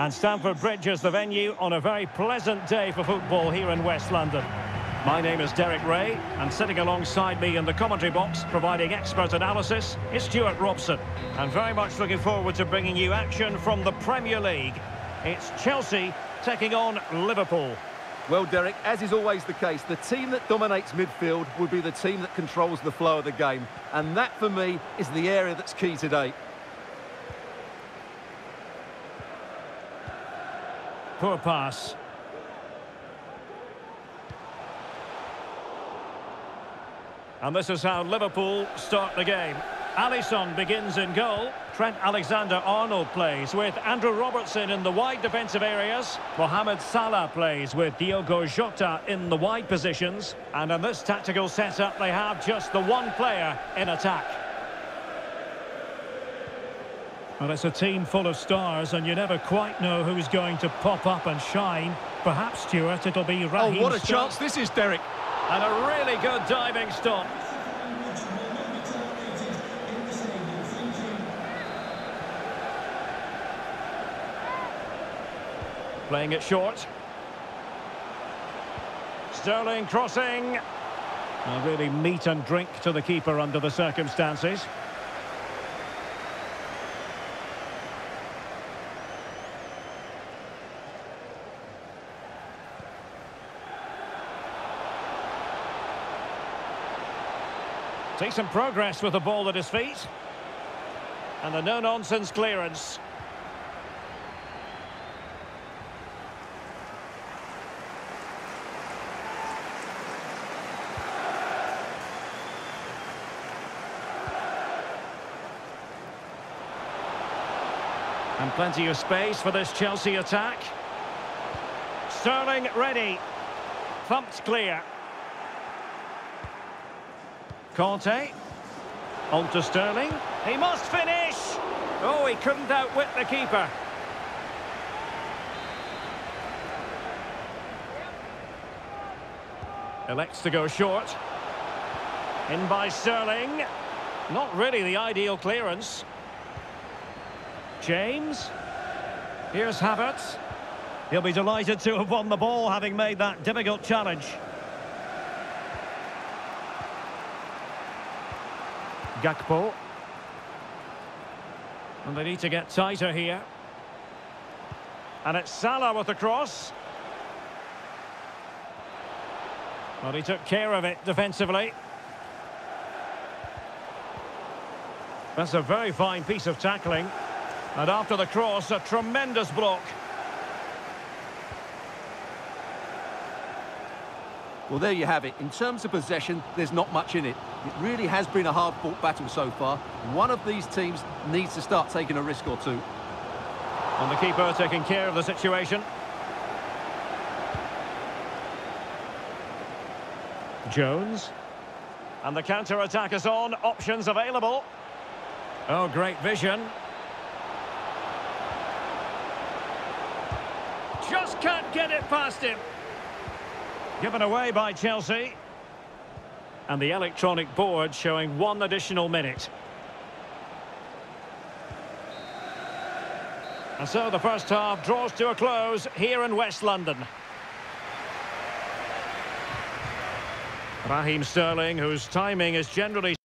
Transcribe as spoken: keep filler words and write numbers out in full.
And Stamford Bridge is the venue on a very pleasant day for football here in West London. My name is Derek Ray, and sitting alongside me in the commentary box, providing expert analysis, is Stuart Robson. And very much looking forward to bringing you action from the Premier League. It's Chelsea taking on Liverpool. Well, Derek, as is always the case, the team that dominates midfield will be the team that controls the flow of the game. And that, for me, is the area that's key today. Poor pass. And this is how Liverpool start the game. Alisson begins in goal. Trent Alexander-Arnold plays with Andrew Robertson in the wide defensive areas. Mohamed Salah plays with Diogo Jota in the wide positions. And in this tactical setup, they have just the one player in attack. Well, it's a team full of stars, and you never quite know who's going to pop up and shine. Perhaps, Stuart, it'll be Raheem. Oh, what a chance this is, Derek. And a really good diving stop. Playing it short. Sterling crossing. A really meat and drink to the keeper under the circumstances. Decent progress with the ball at his feet. And a no-nonsense clearance. And plenty of space for this Chelsea attack. Sterling ready. Thumped clear. Conte, on to Sterling, he must finish! Oh, he couldn't outwit the keeper. Elects to go short. In by Sterling. Not really the ideal clearance. James. Here's Havertz. He'll be delighted to have won the ball, having made that difficult challenge. Gakpo. And they need to get tighter here. And it's Salah with the cross. Well, he took care of it defensively. That's a very fine piece of tackling. And after the cross, a tremendous block. Well, there you have it. In terms of possession, there's not much in it. It really has been a hard-fought battle so far. One of these teams needs to start taking a risk or two. And the keeper taking care of the situation. Jones. And the counter-attack is on. Options available. Oh, great vision. Just can't get it past him. Given away by Chelsea. And the electronic board showing one additional minute. And so the first half draws to a close here in West London. Raheem Sterling, whose timing is generally